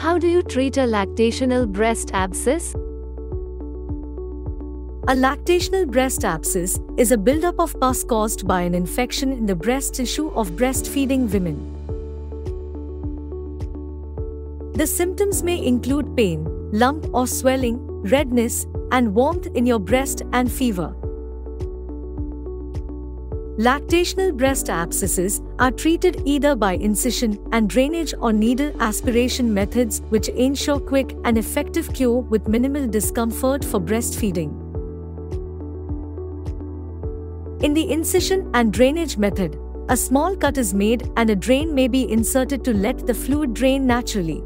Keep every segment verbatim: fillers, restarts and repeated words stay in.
How do you treat a lactational breast abscess? A lactational breast abscess is a buildup of pus caused by an infection in the breast tissue of breastfeeding women. The symptoms may include pain, lump or swelling, redness, and warmth in your breast and fever. Lactational breast abscesses are treated either by incision and drainage or needle aspiration methods, which ensure quick and effective cure with minimal discomfort for breastfeeding. In the incision and drainage method, a small cut is made and a drain may be inserted to let the fluid drain naturally.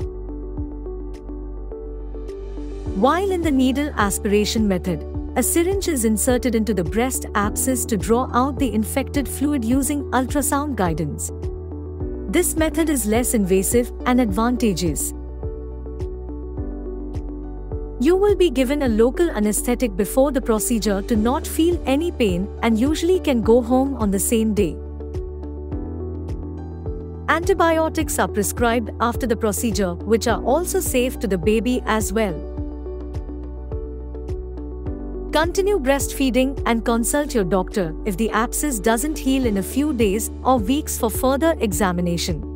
While in the needle aspiration method, a syringe is inserted into the breast abscess to draw out the infected fluid using ultrasound guidance. This method is less invasive and advantageous. You will be given a local anesthetic before the procedure to not feel any pain and usually can go home on the same day. Antibiotics are prescribed after the procedure, which are also safe to the baby as well. Continue breastfeeding and consult your doctor if the abscess doesn't heal in a few days or weeks for further examination.